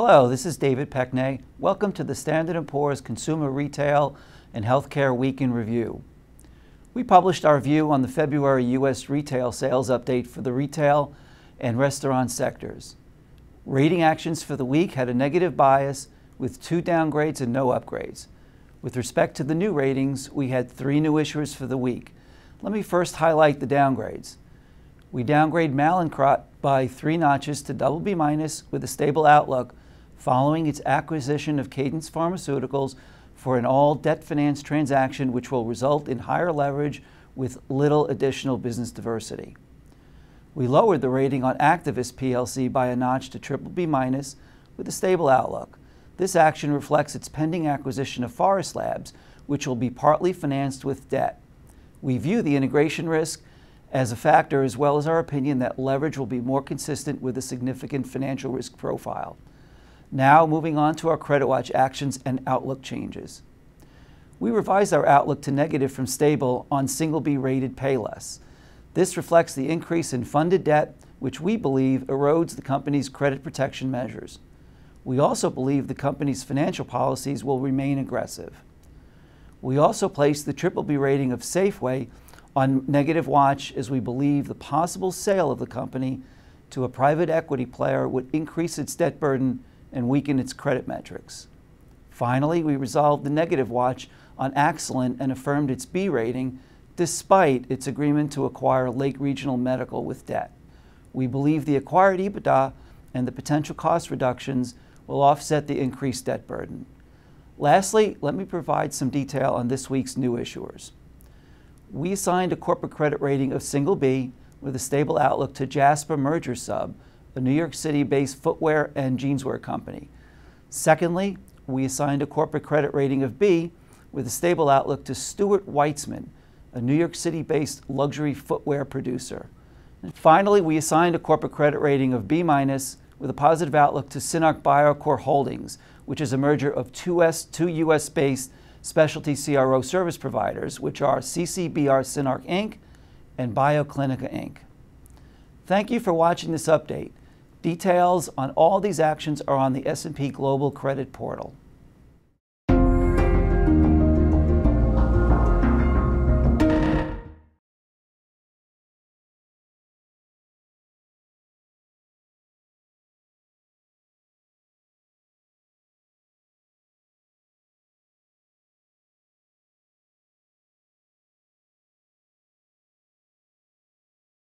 Hello, this is David Peknay. Welcome to the Standard & Poor's Consumer Retail and Healthcare Week in Review. We published our view on the February U.S. retail sales update for the retail and restaurant sectors. Rating actions for the week had a negative bias with 2 downgrades and no upgrades. With respect to the new ratings, we had 3 new issuers for the week. Let me first highlight the downgrades. We downgrade Mallinckrodt by 3 notches to BB- with a stable outlook following its acquisition of Cadence Pharmaceuticals for an all-debt finance transaction which will result in higher leverage with little additional business diversity. We lowered the rating on Actavis PLC by a notch to BB- with a stable outlook. This action reflects its pending acquisition of Forest Labs, which will be partly financed with debt. We view the integration risk as a factor, as well as our opinion that leverage will be more consistent with a significant financial risk profile. Now moving on to our CreditWatch actions and outlook changes. We revised our outlook to negative from stable on single-B rated Payless. This reflects the increase in funded debt, which we believe erodes the company's credit protection measures. We also believe the company's financial policies will remain aggressive. We also placed the BBB rating of Safeway on negative watch, as we believe the possible sale of the company to a private equity player would increase its debt burden and weaken its credit metrics. Finally, we resolved the negative watch on Accellent and affirmed its B rating despite its agreement to acquire Lake Regional Medical with debt. We believe the acquired EBITDA and the potential cost reductions will offset the increased debt burden. Lastly, let me provide some detail on this week's new issuers. We assigned a corporate credit rating of single B with a stable outlook to Jasper Merger Sub, a New York City-based footwear and jeanswear company. Secondly, we assigned a corporate credit rating of B with a stable outlook to Stuart Weitzman, a New York City-based luxury footwear producer. And finally, we assigned a corporate credit rating of B- with a positive outlook to Synarc Biocore Holdings, which is a merger of 2S2 U.S.-based specialty CRO service providers, which are CCBR Synarc Inc. and Bioclinica Inc. Thank you for watching this update. Details on all these actions are on the S&P Global Credit Portal.